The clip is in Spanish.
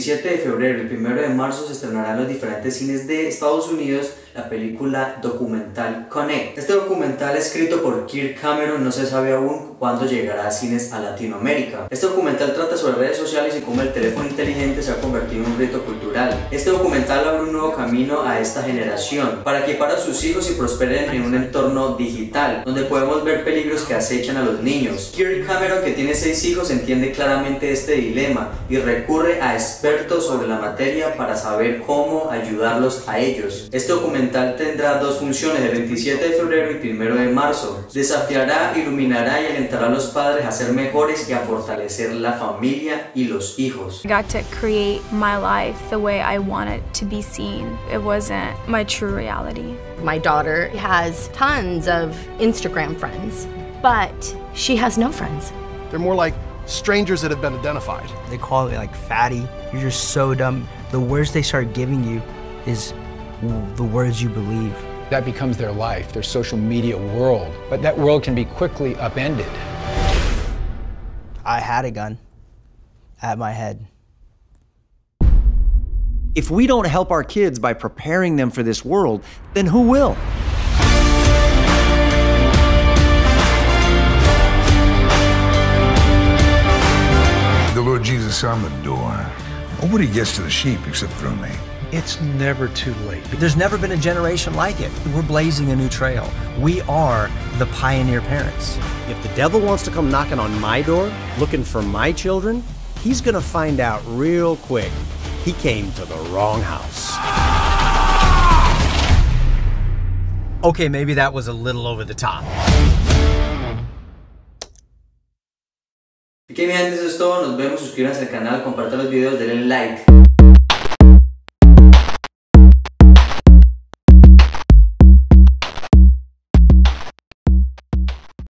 27 de febrero y el 1 de marzo se estrenará en los diferentes cines de Estados Unidos la película documental Connect. Este documental, escrito por Kirk Cameron, no se sabe aún cuándo llegará a cines a Latinoamérica. Este documental trata sobre redes sociales y cómo el teléfono inteligente se ha convertido en un reto cultural. Este documental abre un nuevo camino a esta generación para que para sus hijos y prosperen en un entorno digital, donde podemos ver peligros que acechan a los niños. Kirk Cameron, que tiene 6 hijos, entiende claramente este dilema y recurre a expertos sobre la materia para saber cómo ayudarlos a ellos. Este documental tendrá 2 funciones, el 27 de febrero y 1 de marzo. Desafiará, iluminará y alentará a los padres a ser mejores y a fortalecer la familia y los hijos. I got to create my life the way I want it to be seen. It wasn't my true reality. My daughter has tons of Instagram friends, but she has no friends. They're more like strangers that have been identified. They call it like fatty. You're just so dumb. The words they start giving you is the words you believe. That becomes their life, their social media world. But that world can be quickly upended. I had a gun at my head. If we don't help our kids by preparing them for this world, then who will? The Lord Jesus, I'm the door. Nobody gets to the sheep except through me. It's never too late. There's never been a generation like it. We're blazing a new trail. We are the pioneer parents. If the devil wants to come knocking on my door, looking for my children, he's gonna find out real quick. He came to the wrong house. Okay, maybe that was a little over the top. Ok, mi gente, eso es todo. Nos vemos. Suscríbanse al canal, compartan los videos, denle like.